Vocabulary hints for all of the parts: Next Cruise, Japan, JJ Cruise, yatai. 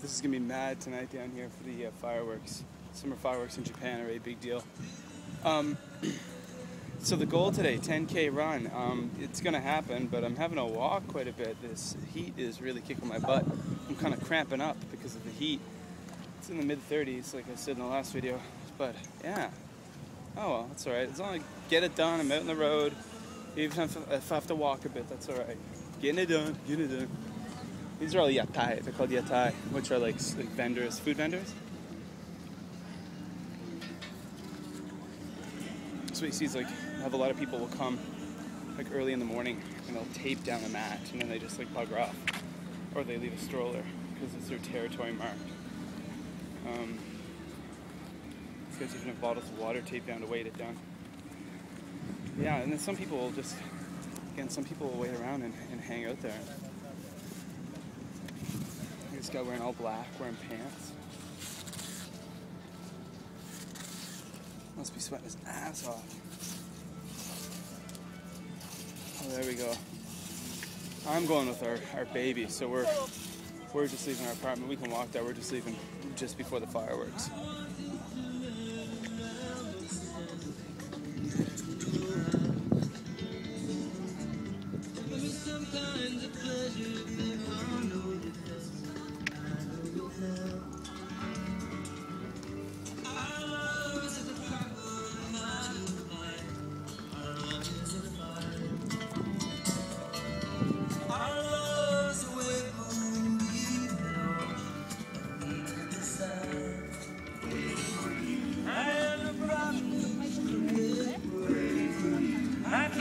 This is going to be mad tonight down here for the fireworks. Summer fireworks in Japan are a big deal. So the goal today, 10K run. It's going to happen, but I'm having to walk quite a bit. This heat is really kicking my butt. I'm kind of cramping up because of the heat. It's in the mid-30s, like I said in the last video. But, yeah. Oh, well, that's all right. As long as I get it done, I'm out on the road. Even if I have to walk a bit, that's all right. Getting it done, getting it done. These are all yatai. They're called yatai, which are like vendors, food vendors. So what you see is like, have a lot of people will come like early in the morning and they'll tape down a mat and then they just like bugger off, or they leave a stroller because it's their territory marked. These guys even have bottles of water taped down to weight it down. Yeah, and then some people will just, again, some people will wait around and hang out there. This guy wearing all black, wearing pants. Must be sweating his ass off. Oh, there we go. I'm going with our baby, so we're just leaving our apartment. We can walk there. We're just leaving just before the fireworks.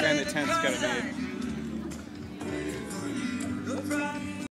And the tent's gotta be